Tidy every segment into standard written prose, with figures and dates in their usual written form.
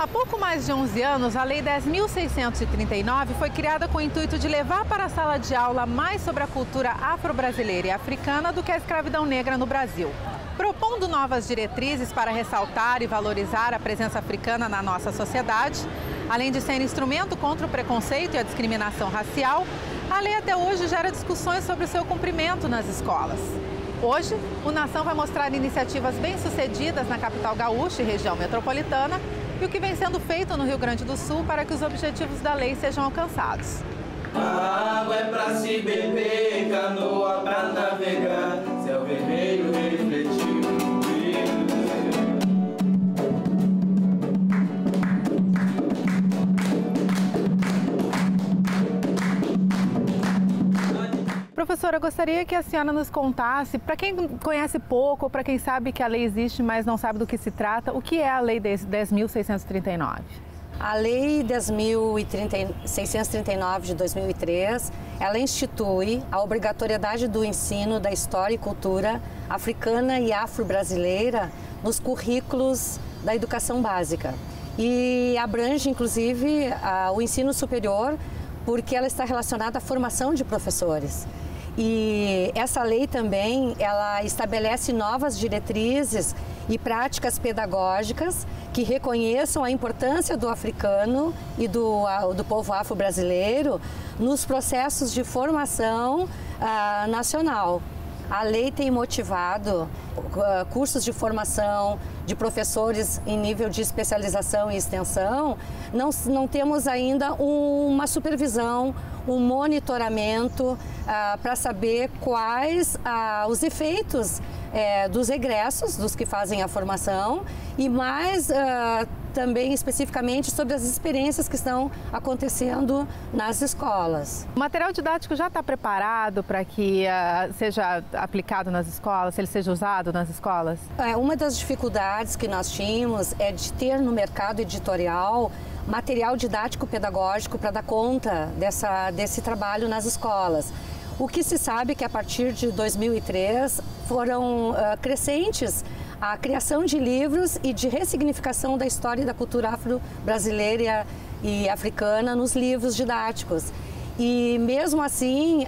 Há pouco mais de 11 anos, a Lei 10.639 foi criada com o intuito de levar para a sala de aula mais sobre a cultura afro-brasileira e africana do que a escravidão negra no Brasil, propondo novas diretrizes para ressaltar e valorizar a presença africana na nossa sociedade, além de ser instrumento contra o preconceito e a discriminação racial. A lei até hoje gera discussões sobre o seu cumprimento nas escolas. Hoje, o Nação vai mostrar iniciativas bem-sucedidas na capital gaúcha e região metropolitana e o que vem sendo feito no Rio Grande do Sul para que os objetivos da lei sejam alcançados. A água é pra se beber, canoa pra navegar, céu vermelho refletiu. Professora, eu gostaria que a senhora nos contasse, para quem conhece pouco, ou para quem sabe que a lei existe, mas não sabe do que se trata, o que é a Lei 10.639? A Lei 10.639 de 2003, ela institui a obrigatoriedade do ensino da história e cultura africana e afro-brasileira nos currículos da educação básica. E abrange, inclusive, o ensino superior, porque ela está relacionada à formação de professores. E essa lei também, ela estabelece novas diretrizes e práticas pedagógicas que reconheçam a importância do africano e do povo afro-brasileiro nos processos de formação nacional. A lei tem motivado cursos de formação de professores em nível de especialização e extensão. Não temos ainda uma supervisão, um monitoramento para saber quais os efeitos dos egressos, dos que fazem a formação, e mais também especificamente sobre as experiências que estão acontecendo nas escolas. O material didático já está preparado para que seja aplicado nas escolas, ele seja usado nas escolas? Uma das dificuldades que nós tínhamos é de ter no mercado editorial material didático pedagógico para dar conta desse trabalho nas escolas. O que se sabe é que a partir de 2003 foram crescentes a criação de livros e de ressignificação da história e da cultura afro-brasileira e africana nos livros didáticos. E mesmo assim,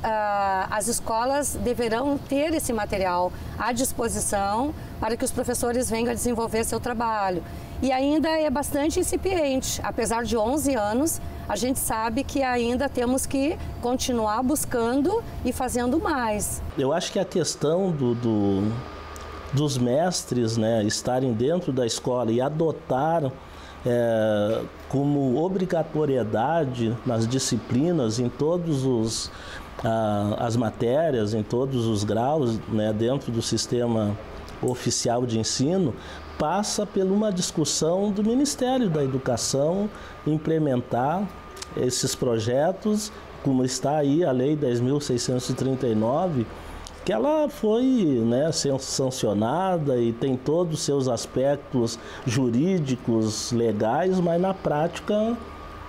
as escolas deverão ter esse material à disposição para que os professores venham a desenvolver seu trabalho. E ainda é bastante incipiente, apesar de 11 anos, a gente sabe que ainda temos que continuar buscando e fazendo mais. Eu acho que a questão dos mestres, né, estarem dentro da escola e adotar como obrigatoriedade nas disciplinas, em todos as matérias, em todos os graus, né, dentro do sistema oficial de ensino, passa por uma discussão do Ministério da Educação implementar esses projetos, como está aí a Lei 10.639, que ela foi, né, sancionada e tem todos os seus aspectos jurídicos, legais, mas na prática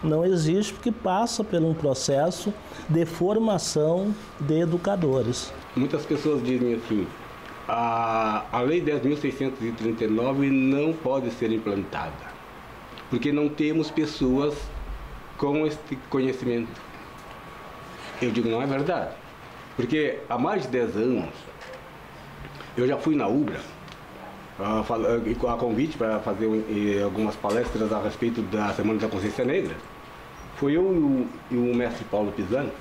não existe, porque passa por um processo de formação de educadores. Muitas pessoas dizem assim, a Lei 10.639 não pode ser implantada, porque não temos pessoas com este conhecimento. Eu digo, não é verdade. Porque há mais de 10 anos, eu já fui na UBRA, a convite para fazer algumas palestras a respeito da Semana da Consciência Negra. Foi eu e o mestre Paulo Pisani,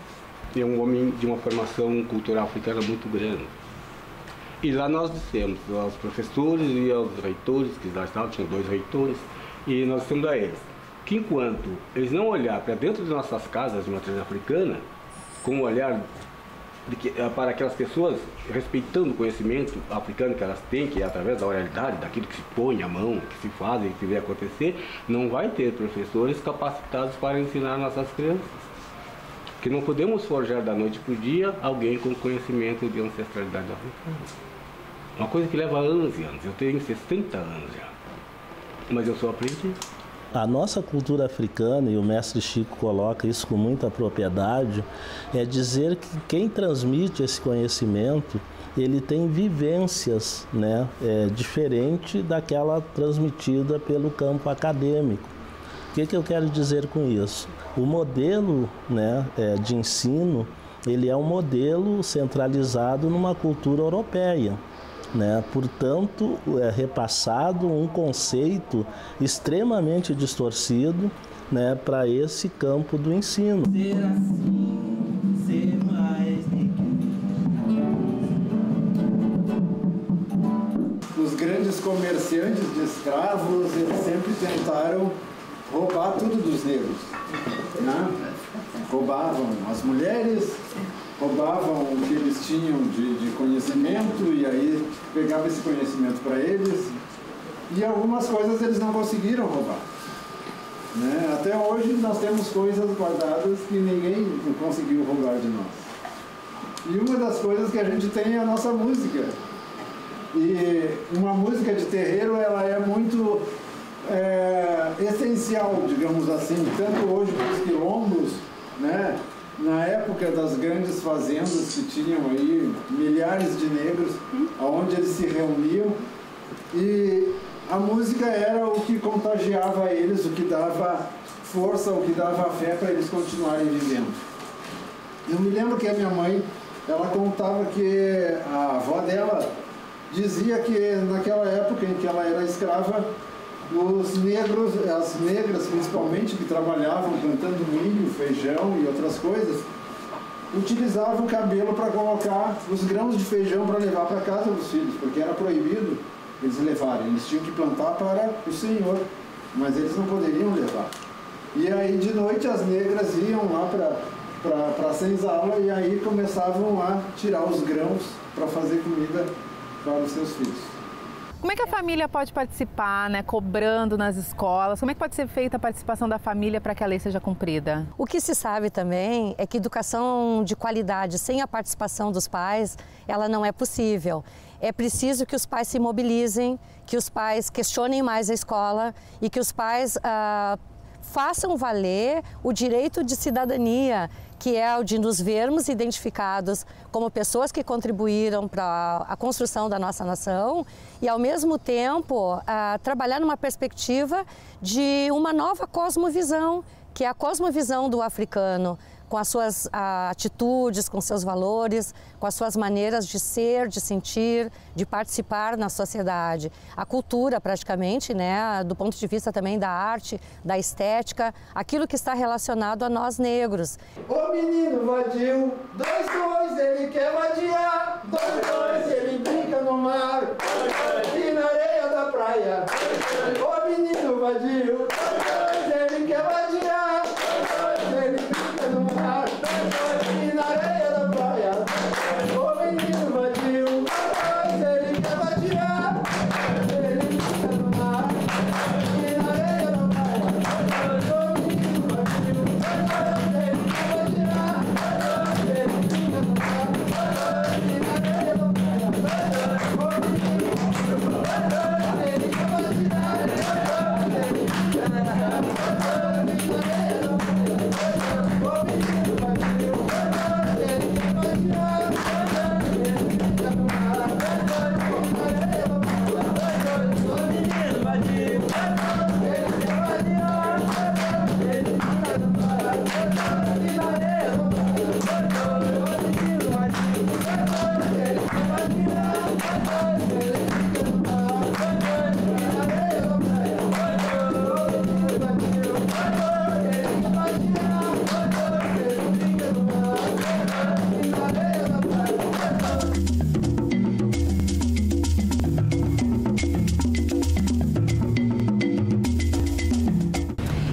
que é um homem de uma formação cultural africana muito grande. E lá nós dissemos aos professores e aos reitores, que lá estavam, tinham 2 reitores, e nós dissemos a eles que enquanto eles não olharem para dentro de nossas casas de matriz africana, com um olhar para aquelas pessoas, respeitando o conhecimento africano que elas têm, que é através da oralidade, daquilo que se põe à mão, que se faz e que se vê acontecer, não vai ter professores capacitados para ensinar nossas crianças. Porque não podemos forjar da noite para o dia alguém com conhecimento de ancestralidade africana. Uma coisa que leva anos e anos. Eu tenho 60 anos já, mas eu sou aprendiz. A nossa cultura africana, e o mestre Chico coloca isso com muita propriedade, é dizer que quem transmite esse conhecimento, ele tem vivências, né, diferente daquela transmitida pelo campo acadêmico. O que eu quero dizer com isso? O modelo, né, de ensino, ele é um modelo centralizado numa cultura europeia, né? Portanto, é repassado um conceito extremamente distorcido, né, para esse campo do ensino. Ser assim, ser mais do que... Os grandes comerciantes de escravos, eles sempre tentaram roubar tudo dos negros, né? Roubavam as mulheres, roubavam o que eles tinham de conhecimento, e aí pegava esse conhecimento para eles, e algumas coisas eles não conseguiram roubar, né? Até hoje nós temos coisas guardadas que ninguém conseguiu roubar de nós. E uma das coisas que a gente tem é a nossa música. E uma música de terreiro, ela é muito essencial, digamos assim, tanto hoje para os quilombos, né? Na época das grandes fazendas que tinham aí milhares de negros, aonde eles se reuniam, e a música era o que contagiava eles, o que dava força, o que dava fé para eles continuarem vivendo. Eu me lembro que a minha mãe, ela contava que a avó dela dizia que naquela época em que ela era escrava, os negros, as negras principalmente, que trabalhavam plantando milho, feijão e outras coisas, utilizavam o cabelo para colocar os grãos de feijão para levar para casa dos filhos, porque era proibido eles levarem, eles tinham que plantar para o senhor, mas eles não poderiam levar. E aí de noite as negras iam lá para a senzala, e aí começavam a tirar os grãos para fazer comida para os seus filhos. Como é que a família pode participar, né, cobrando nas escolas? Como é que pode ser feita a participação da família para que a lei seja cumprida? O que se sabe também é que educação de qualidade sem a participação dos pais, ela não é possível. É preciso que os pais se mobilizem, que os pais questionem mais a escola e que os pais façam valer o direito de cidadania, que é o de nos vermos identificados como pessoas que contribuíram para a construção da nossa nação e, ao mesmo tempo, trabalhar numa perspectiva de uma nova cosmovisão, que é a cosmovisão do africano, com as suas atitudes, com seus valores, com as suas maneiras de ser, de sentir, de participar na sociedade. A cultura, praticamente, né, do ponto de vista também da arte, da estética, aquilo que está relacionado a nós negros. O menino vadio, dois, ele quer vadiar, dois, ele brinca no mar, e na areia da praia. O menino vadio, dois, ele quer vadiar, dois, ele brinca no mar.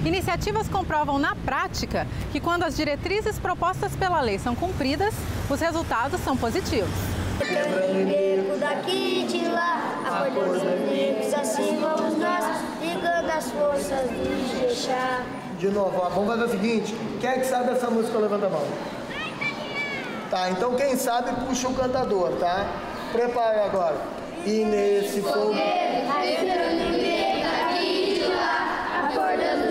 Iniciativas comprovam na prática que quando as diretrizes propostas pela lei são cumpridas, os resultados são positivos. Emprego daqui de lá, acolher os inimigos, assim vamos nós, ligando as forças do Ijexá. De novo, ó, vamos fazer o seguinte, quem é que sabe essa música, levanta a mão. Tá, então quem sabe puxa o cantador, tá? Prepare agora. E nesse fogo... Emprego daqui de lá, acordando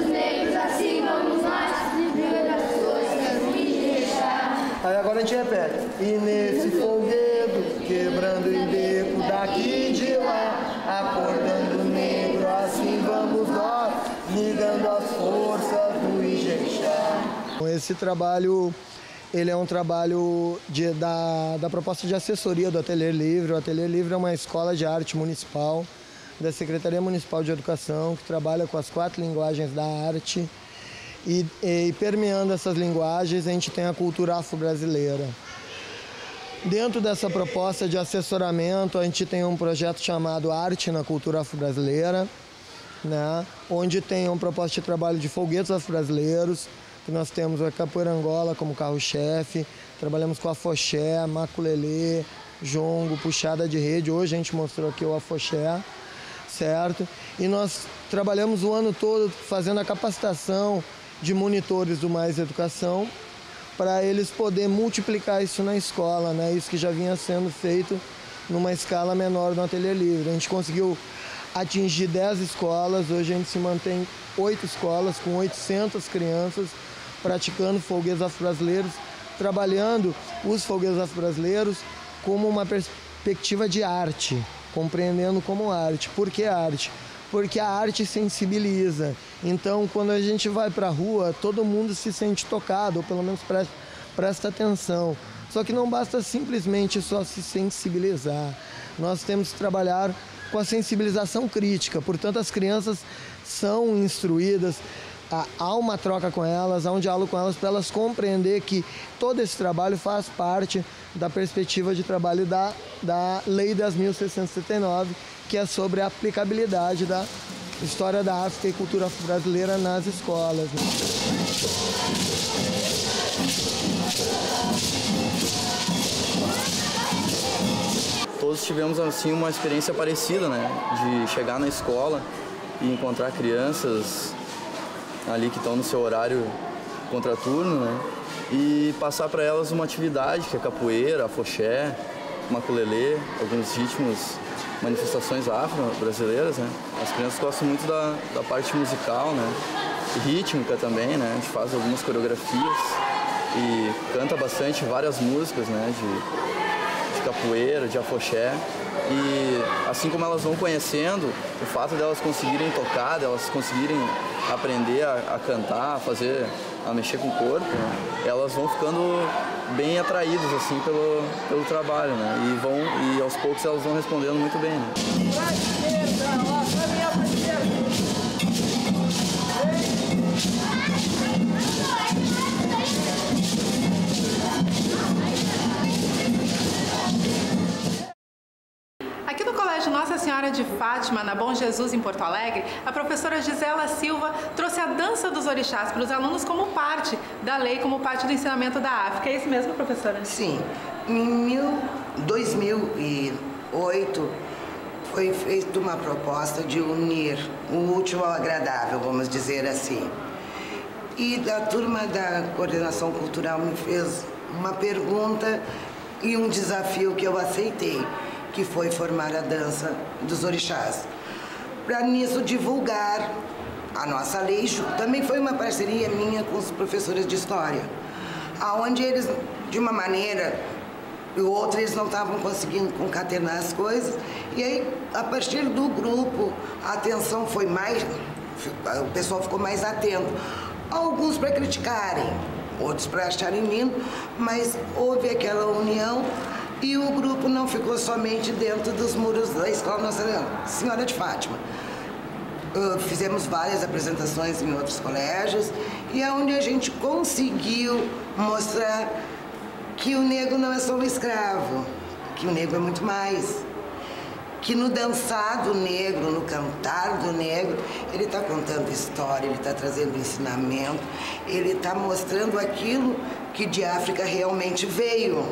Aí agora a gente repete. E nesse folguedo, quebrando o beco daqui e de lá, acordando o negro, assim vamos nós, ligando as forças do Ijexá. Esse trabalho, ele é um trabalho da proposta de assessoria do Ateliê Livre. O Ateliê Livre é uma escola de arte municipal da Secretaria Municipal de Educação, que trabalha com as 4 linguagens da arte. E permeando essas linguagens, a gente tem a cultura afro-brasileira. Dentro dessa proposta de assessoramento, a gente tem um projeto chamado Arte na Cultura Afro-Brasileira, né? Onde tem uma proposta de trabalho de folguetos afro-brasileiros, que nós temos a Capoeira Angola como carro-chefe, trabalhamos com Afoxé, Maculelê, Jongo, Puxada de Rede, hoje a gente mostrou aqui o Afoxé, certo? E nós trabalhamos o ano todo fazendo a capacitação de monitores do Mais Educação, para eles poderem multiplicar isso na escola, né? Isso que já vinha sendo feito numa escala menor no Ateliê Livre. A gente conseguiu atingir 10 escolas, hoje a gente se mantém 8 escolas com 800 crianças praticando folguedos afro-brasileiros, trabalhando os folguedos afro-brasileiros como uma perspectiva de arte, compreendendo como arte. Por que arte? Porque a arte sensibiliza. Então, quando a gente vai para a rua, todo mundo se sente tocado, ou pelo menos presta atenção. Só que não basta simplesmente só se sensibilizar. Nós temos que trabalhar com a sensibilização crítica. Portanto, as crianças são instruídas, há uma troca com elas, há um diálogo com elas, para elas compreender que todo esse trabalho faz parte da perspectiva de trabalho da Lei 10.639, que é sobre a aplicabilidade da história da África e cultura afro-brasileira nas escolas. Todos tivemos assim uma experiência parecida, né? De chegar na escola e encontrar crianças ali que estão no seu horário contraturno, né? E passar para elas uma atividade que é capoeira, afoxé, maculelê, alguns ritmos, manifestações afro-brasileiras, né? As crianças gostam muito da parte musical, né? Rítmica também, né? A gente faz algumas coreografias e canta bastante várias músicas, né? De capoeira, de afoxé. E assim como elas vão conhecendo, o fato delas conseguirem tocar, delas conseguirem aprender a cantar, a mexer com o corpo, né? Elas vão ficando bem atraídas assim pelo trabalho, né? E aos poucos elas vão respondendo muito bem, né? Aqui no Colégio Nossa Senhora de Fátima, na Bom Jesus, em Porto Alegre, a professora Gisela Silva trouxe a dança dos orixás para os alunos como parte da lei, como parte do ensinamento da África. É isso mesmo, professora? Sim. Em 2008, foi feita uma proposta de unir o útil ao agradável, vamos dizer assim. E da turma da coordenação cultural me fez uma pergunta e um desafio que eu aceitei, que foi formar a dança dos orixás. Para nisso divulgar a nossa lei, também foi uma parceria minha com os professores de história, aonde eles, de uma maneira e outra, eles não estavam conseguindo concatenar as coisas, e aí, a partir do grupo, a atenção foi mais, o pessoal ficou mais atento, alguns para criticarem, outros para acharem lindo, mas houve aquela união. E o grupo não ficou somente dentro dos muros da Escola Nossa Senhora de Fátima. Fizemos várias apresentações em outros colégios, e é onde a gente conseguiu mostrar que o negro não é só um escravo, que o negro é muito mais. Que no dançar do negro, no cantar do negro, ele está contando história, ele está trazendo ensinamento, ele está mostrando aquilo que de África realmente veio.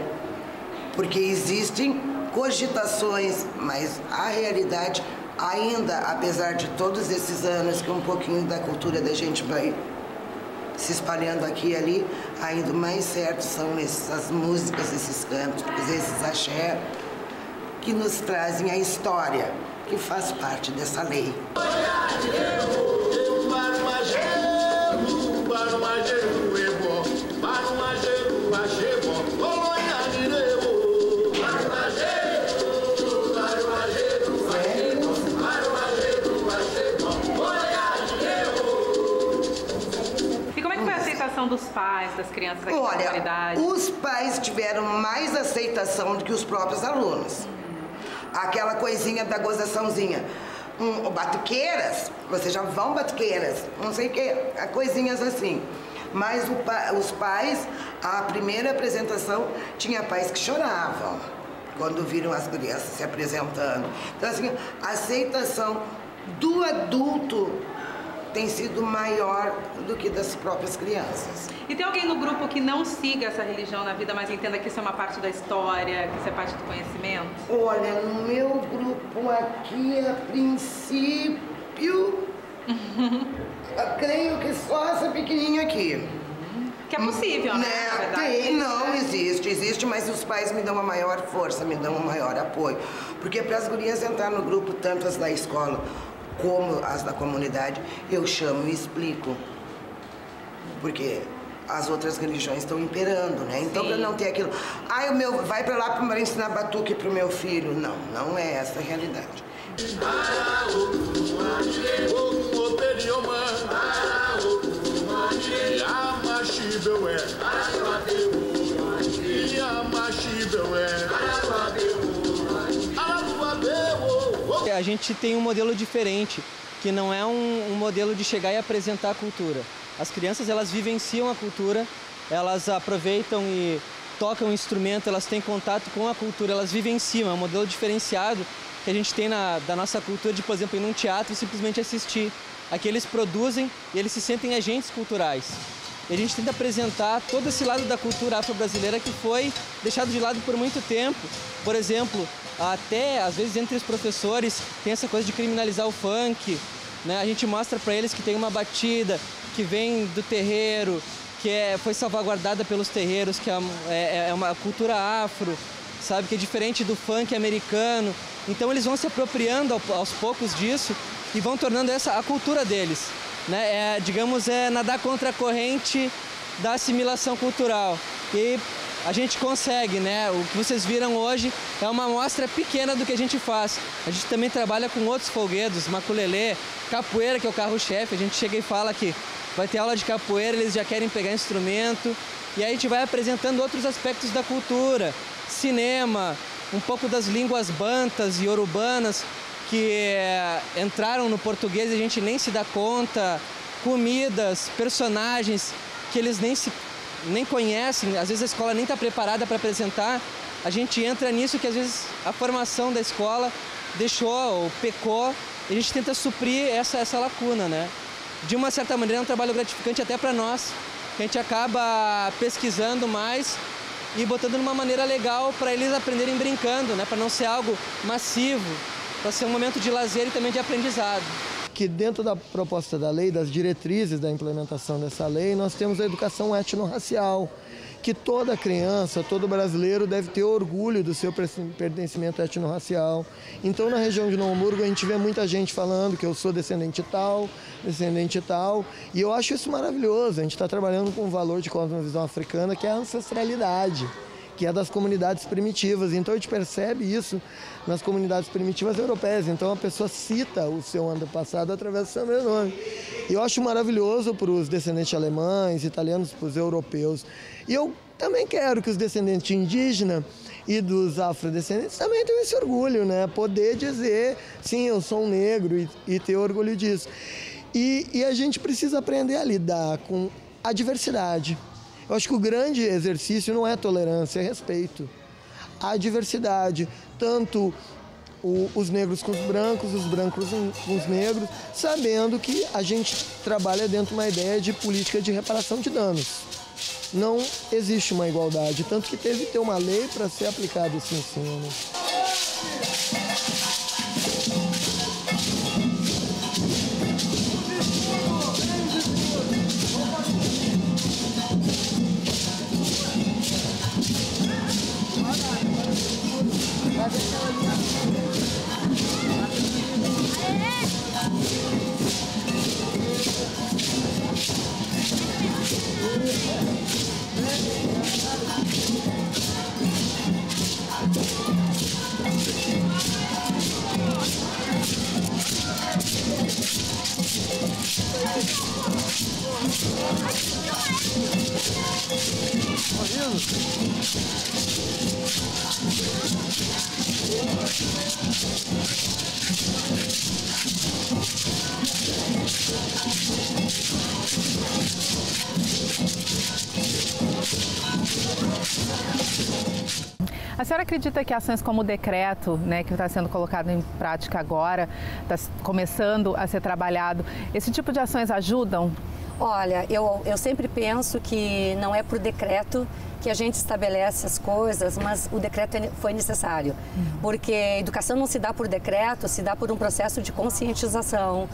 Porque existem cogitações, mas a realidade ainda, apesar de todos esses anos que um pouquinho da cultura da gente vai se espalhando aqui e ali, ainda o mais certo são essas músicas, esses cantos, esses axé, que nos trazem a história, que faz parte dessa lei. dos pais, das crianças aqui na comunidade? Olha, os pais tiveram mais aceitação do que os próprios alunos. Aquela coisinha da gozaçãozinha. Batuqueiras, vocês já vão batuqueiras, não sei o que, coisinhas assim. Mas os pais, a primeira apresentação, tinha pais que choravam quando viram as crianças se apresentando. Então, assim, a aceitação do adulto tem sido maior do que das próprias crianças. E tem alguém no grupo que não siga essa religião na vida, mas entenda que isso é uma parte da história, que isso é parte do conhecimento? Olha, no meu grupo aqui, a princípio, eu creio que só essa pequenininha aqui. Que é possível, né? Tem, não existe, existe, mas os pais me dão uma maior força, me dão um maior apoio. Porque para as gurias entrar no grupo, tanto as da escola como as da comunidade, eu chamo e explico. Porque as outras religiões estão imperando, né? Então, para não ter aquilo, o meu, vai para lá para ensinar batuque para o meu filho. Não, não é essa a realidade. A gente tem um modelo diferente, que não é um modelo de chegar e apresentar a cultura. As crianças, elas vivenciam a cultura, elas aproveitam e tocam o instrumento, elas têm contato com a cultura, elas vivenciam. É um modelo diferenciado que a gente tem da nossa cultura de, por exemplo, ir num teatro e simplesmente assistir. Aqui eles produzem e eles se sentem agentes culturais. E a gente tenta apresentar todo esse lado da cultura afro-brasileira que foi deixado de lado por muito tempo. Por exemplo, até, às vezes, entre os professores, tem essa coisa de criminalizar o funk, né? A gente mostra para eles que tem uma batida que vem do terreiro, que foi salvaguardada pelos terreiros, que é uma cultura afro, sabe? Que é diferente do funk americano. Então, eles vão se apropriando aos poucos disso e vão tornando essa a cultura deles, né? Digamos, nadar contra a corrente da assimilação cultural. E a gente consegue, né? O que vocês viram hoje é uma amostra pequena do que a gente faz. A gente também trabalha com outros folguedos, maculelê, capoeira, que é o carro-chefe. A gente chega e fala que vai ter aula de capoeira, eles já querem pegar instrumento. E aí a gente vai apresentando outros aspectos da cultura, cinema, um pouco das línguas bantas e iorubanas que entraram no português e a gente nem se dá conta, comidas, personagens que eles nem conhecem, às vezes a escola nem está preparada para apresentar. A gente entra nisso que às vezes a formação da escola deixou ou pecou, e a gente tenta suprir essa lacuna, né? De uma certa maneira é um trabalho gratificante até para nós, que a gente acaba pesquisando mais e botando de uma maneira legal para eles aprenderem brincando, né? Para não ser algo massivo, para ser um momento de lazer e também de aprendizado. Que dentro da proposta da lei, das diretrizes da implementação dessa lei, nós temos a educação étnico-racial, que toda criança, todo brasileiro deve ter orgulho do seu pertencimento étnico-racial. Então, na região de Novo Hamburgo, a gente vê muita gente falando que eu sou descendente tal, e eu acho isso maravilhoso. A gente está trabalhando com um valor de cosmovisão africana, que é a ancestralidade, que é das comunidades primitivas. Então a gente percebe isso nas comunidades primitivas europeias. Então a pessoa cita o seu antepassado através do seu nome. E eu acho maravilhoso para os descendentes alemães, italianos, para os europeus. E eu também quero que os descendentes indígenas e dos afrodescendentes também tenham esse orgulho, né? Poder dizer, sim, eu sou um negro e ter orgulho disso. E a gente precisa aprender a lidar com a diversidade. Eu acho que o grande exercício não é tolerância, é respeito. A diversidade, tanto os negros com os brancos com os negros, sabendo que a gente trabalha dentro de uma ideia de política de reparação de danos. Não existe uma igualdade, tanto que teve que ter uma lei para ser aplicado esse ensino. A senhora acredita que ações como o decreto, né, que está sendo colocado em prática agora, está começando a ser trabalhado, esse tipo de ações ajudam? Olha, eu sempre penso que não é por decreto que a gente estabelece as coisas, mas o decreto foi necessário, porque a educação não se dá por decreto, se dá por um processo de conscientização.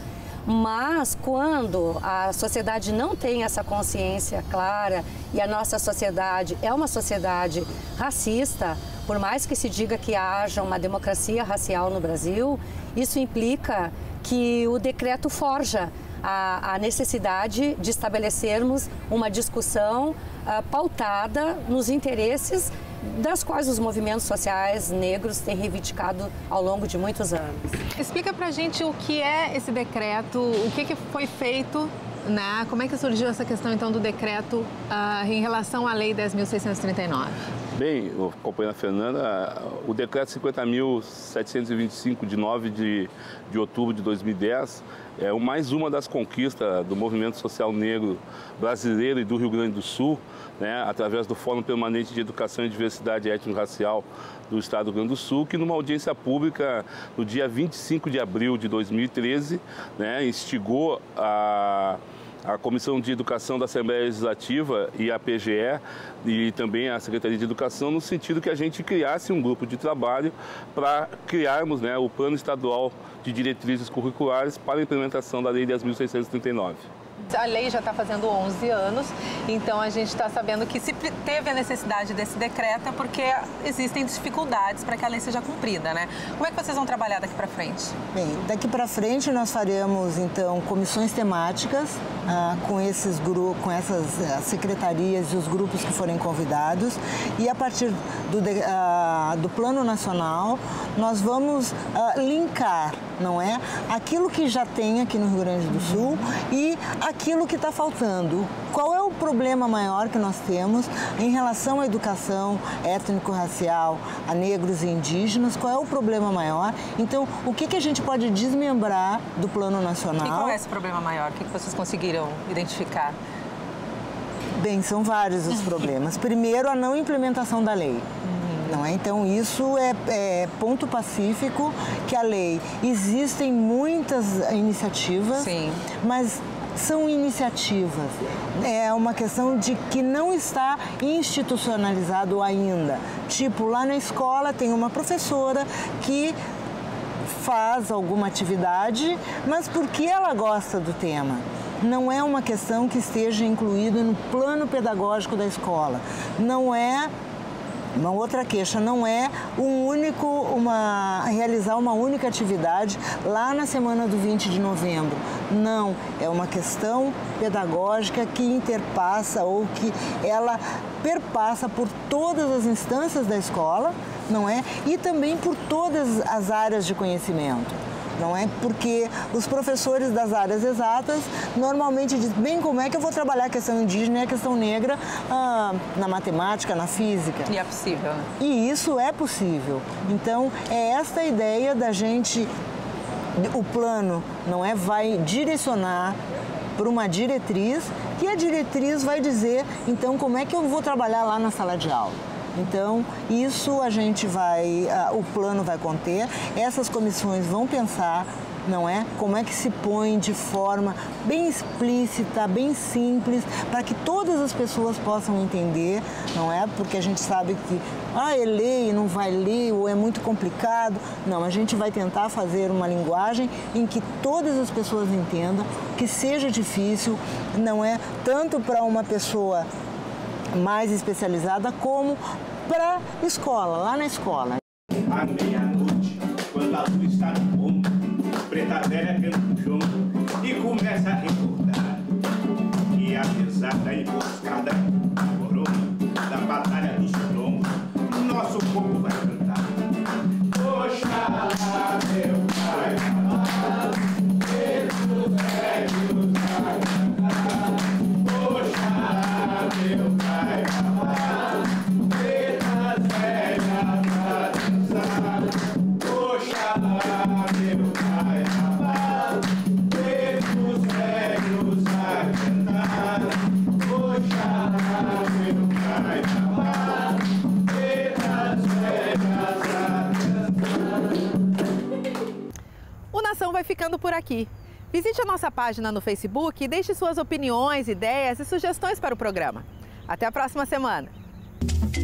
Mas quando a sociedade não tem essa consciência clara e a nossa sociedade é uma sociedade racista, por mais que se diga que haja uma democracia racial no Brasil, isso implica que o decreto forja a necessidade de estabelecermos uma discussão pautada nos interesses das quais os movimentos sociais negros têm reivindicado ao longo de muitos anos. Explica pra gente o que é esse decreto, o que foi feito, né? Como é que surgiu essa questão então do decreto em relação à Lei 10.639? Bem, companheira Fernanda, o decreto 50.725 de 9 de outubro de 2010 é mais uma das conquistas do movimento social negro brasileiro e do Rio Grande do Sul, né, através do Fórum Permanente de Educação e Diversidade Étnico-Racial do Estado do Rio Grande do Sul, que numa audiência pública no dia 25 de abril de 2013, né, instigou a Comissão de Educação da Assembleia Legislativa e a PGE e também a Secretaria de Educação, no sentido que a gente criasse um grupo de trabalho para criarmos, né, o Plano Estadual de Diretrizes Curriculares para a implementação da Lei 10.639. A lei já está fazendo 11 anos, então a gente está sabendo que se teve a necessidade desse decreto é porque existem dificuldades para que a lei seja cumprida, né? Como é que vocês vão trabalhar daqui para frente? Bem, daqui para frente nós faremos, então, comissões temáticas com esses grupos, com essas secretarias e os grupos que forem convidados, e a partir do Plano Nacional nós vamos linkar, não é, aquilo que já tem aqui no Rio Grande do Sul e aquilo que está faltando. Qual é o problema maior que nós temos em relação à educação étnico-racial, a negros e indígenas? Qual é o problema maior? Então, o que a gente pode desmembrar do Plano Nacional? E qual é esse problema maior? O que vocês conseguiram identificar? Bem, são vários os problemas. Primeiro, a não implementação da lei. Não é? Então, isso é ponto pacífico, que a lei... Existem muitas iniciativas, sim, mas são iniciativas. É uma questão de que não está institucionalizado ainda. Tipo, lá na escola tem uma professora que faz alguma atividade, mas porque ela gosta do tema. Não é uma questão que esteja incluída no plano pedagógico da escola. Não é... Uma outra queixa, não é realizar uma única atividade lá na semana do 20 de novembro. Não, é uma questão pedagógica que interpassa, ou que ela perpassa por todas as instâncias da escola, não é? E também por todas as áreas de conhecimento. Não é? Porque os professores das áreas exatas normalmente dizem, bem, como é que eu vou trabalhar a questão indígena e a questão negra na matemática, na física? E é possível, né? E isso é possível. Então, é esta a ideia da gente, o plano, não é? Vai direcionar para uma diretriz, e a diretriz vai dizer, então, como é que eu vou trabalhar lá na sala de aula? Então, isso a gente o plano vai conter, essas comissões vão pensar, não é? Como é que se põe de forma bem explícita, bem simples, para que todas as pessoas possam entender, não é? Porque a gente sabe que, é lei, não vai ler, ou é muito complicado. Não, a gente vai tentar fazer uma linguagem em que todas as pessoas entendam, que seja difícil, não é? Tanto para uma pessoa mais especializada como para escola, lá na escola. À meia-noite, quando a luz está no ponto, preta velha canta o jongo e começa a recordar. E apesar da emboscada, da corona, da batalha dos quilombos, nosso povo vai cantar. Oxalá, meu pai amado, Deus velho vai cantar. Meu pai amado, preta velha vai dançar. vai ficando por aqui. Visite a nossa página no Facebook e deixe suas opiniões, ideias e sugestões para o programa. Até a próxima semana!